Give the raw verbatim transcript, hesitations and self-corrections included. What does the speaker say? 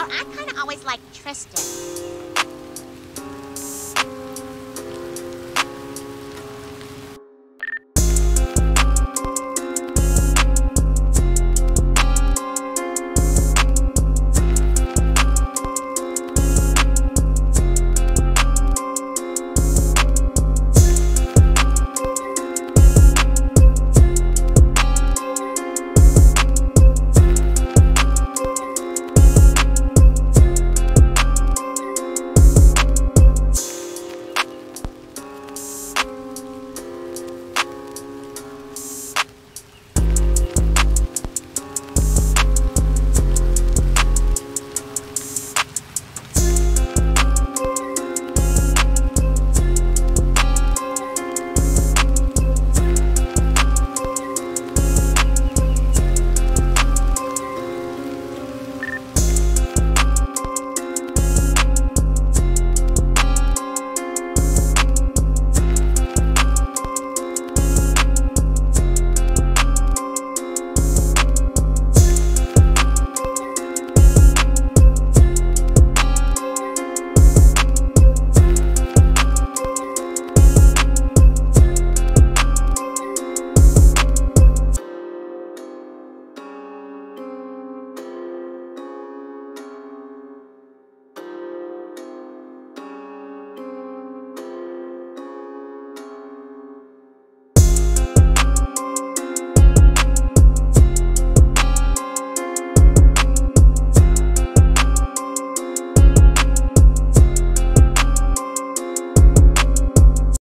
Or I kind of always liked Tristan.